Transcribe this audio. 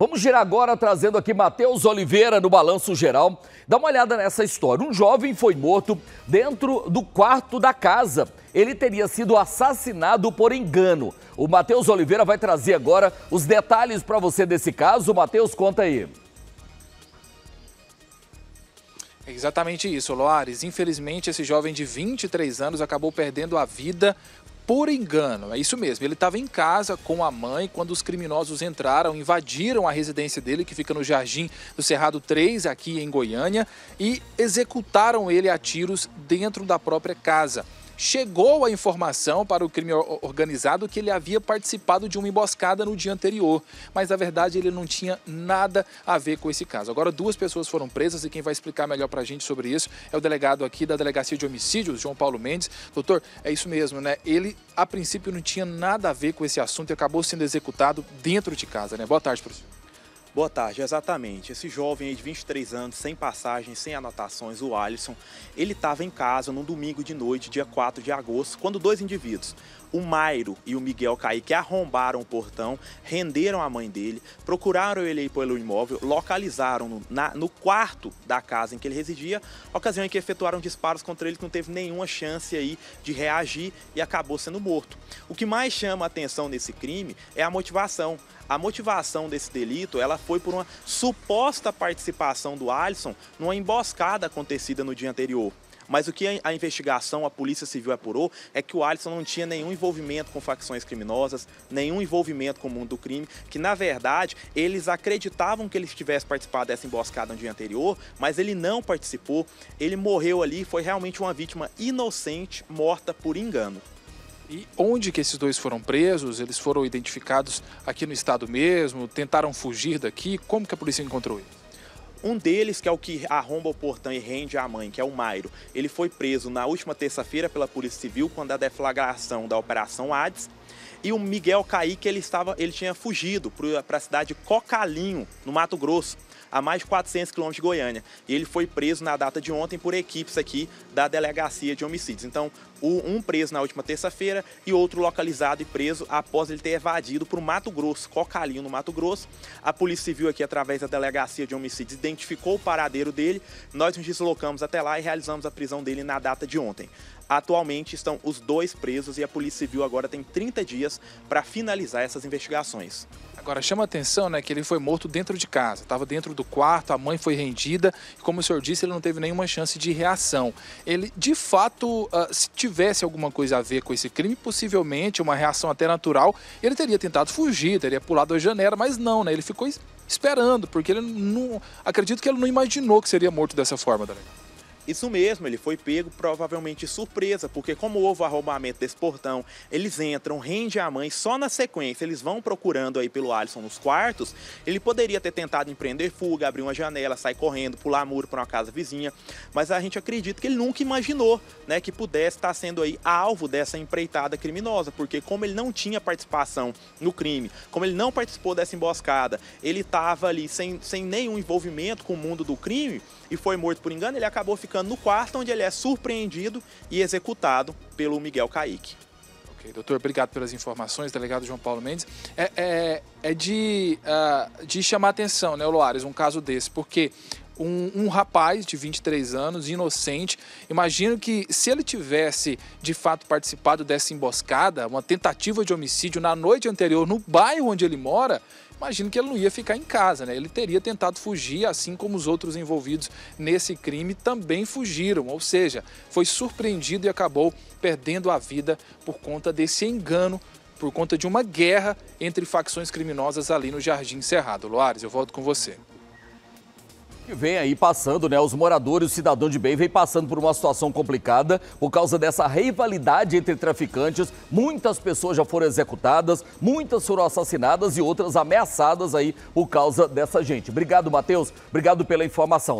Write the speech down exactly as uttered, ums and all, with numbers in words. Vamos girar agora trazendo aqui Matheus Oliveira no Balanço Geral. Dá uma olhada nessa história. Um jovem foi morto dentro do quarto da casa. Ele teria sido assassinado por engano. O Matheus Oliveira vai trazer agora os detalhes para você desse caso. Matheus, conta aí. É exatamente isso, Loares. Infelizmente, esse jovem de vinte e três anos acabou perdendo a vida por engano. É isso mesmo, ele estava em casa com a mãe quando os criminosos entraram, invadiram a residência dele, que fica no Jardim do Cerrado três, aqui em Goiânia, e executaram ele a tiros dentro da própria casa. Chegou a informação para o crime organizado que ele havia participado de uma emboscada no dia anterior, mas na verdade ele não tinha nada a ver com esse caso. Agora duas pessoas foram presas e quem vai explicar melhor para a gente sobre isso é o delegado aqui da Delegacia de Homicídios, João Paulo Mendes. Doutor, é isso mesmo, né? Ele a princípio não tinha nada a ver com esse assunto e acabou sendo executado dentro de casa, né? Boa tarde, professor. Boa tarde, exatamente. Esse jovem aí de vinte e três anos, sem passagem, sem anotações, o Alisson, ele estava em casa num domingo de noite, dia quatro de agosto, quando dois indivíduos, o Mairo e o Miguel Caíque, arrombaram o portão, renderam a mãe dele, procuraram ele aí pelo imóvel, localizaram no, na, no quarto da casa em que ele residia, ocasião em que efetuaram disparos contra ele, que não teve nenhuma chance aí de reagir e acabou sendo morto. O que mais chama a atenção nesse crime é a motivação. A motivação desse delito, ela foi por uma suposta participação do Alisson numa emboscada acontecida no dia anterior. Mas o que a investigação, a Polícia Civil apurou, é que o Alisson não tinha nenhum envolvimento com facções criminosas, nenhum envolvimento com o mundo do crime, que na verdade eles acreditavam que ele tivesse participado dessa emboscada no dia anterior, mas ele não participou, ele morreu ali, foi realmente uma vítima inocente, morta por engano. E onde que esses dois foram presos? Eles foram identificados aqui no estado mesmo? Tentaram fugir daqui? Como que a polícia encontrou eles? Um deles, que é o que arromba o portão e rende a mãe, que é o Mairo, ele foi preso na última terça-feira pela Polícia Civil, quando a deflagração da Operação Ads. E o Miguel Caíque, ele, estava, ele tinha fugido para a cidade de Cocalinho, no Mato Grosso, a mais de quatrocentos quilômetros de Goiânia. E ele foi preso na data de ontem por equipes aqui da Delegacia de Homicídios. Então, um preso na última terça-feira e outro localizado e preso após ele ter evadido para o Mato Grosso, Cocalinho, no Mato Grosso. A Polícia Civil aqui, através da Delegacia de Homicídios, identificou o paradeiro dele. Nós nos deslocamos até lá e realizamos a prisão dele na data de ontem. Atualmente estão os dois presos e a Polícia Civil agora tem trinta dias para finalizar essas investigações. Agora, chama a atenção, né, que ele foi morto dentro de casa, estava dentro do quarto, a mãe foi rendida e, como o senhor disse, ele não teve nenhuma chance de reação. Ele, de fato, uh, se tivesse alguma coisa a ver com esse crime, possivelmente uma reação até natural, ele teria tentado fugir, teria pulado a janela, mas não, né, ele ficou esperando, porque ele não... acredito que ele não imaginou que seria morto dessa forma, delegado. Isso mesmo, ele foi pego provavelmente surpresa, porque como houve o arrombamento desse portão, eles entram, rendem a mãe, só na sequência eles vão procurando aí pelo Alisson nos quartos. Ele poderia ter tentado empreender fuga, abrir uma janela, sair correndo, pular muro para uma casa vizinha, mas a gente acredita que ele nunca imaginou, né, que pudesse estar sendo aí alvo dessa empreitada criminosa, porque como ele não tinha participação no crime, como ele não participou dessa emboscada, ele estava ali sem, sem nenhum envolvimento com o mundo do crime e foi morto por engano, ele acabou ficando no quarto, onde ele é surpreendido e executado pelo Miguel Caíque. Ok, doutor, obrigado pelas informações, delegado João Paulo Mendes. É, é, é de, uh, de chamar atenção, né, Loares, um caso desse, porque um, um rapaz de vinte e três anos, inocente, imagino que se ele tivesse, de fato, participado dessa emboscada, uma tentativa de homicídio na noite anterior, no bairro onde ele mora, imagino que ele não ia ficar em casa, né? Ele teria tentado fugir, assim como os outros envolvidos nesse crime também fugiram. Ou seja, foi surpreendido e acabou perdendo a vida por conta desse engano, por conta de uma guerra entre facções criminosas ali no Jardim Cerrado. Loares, eu volto com você. E vem aí passando, né, os moradores, o cidadão de bem vem passando por uma situação complicada por causa dessa rivalidade entre traficantes. Muitas pessoas já foram executadas, muitas foram assassinadas e outras ameaçadas aí por causa dessa gente. Obrigado, Matheus. Obrigado pela informação.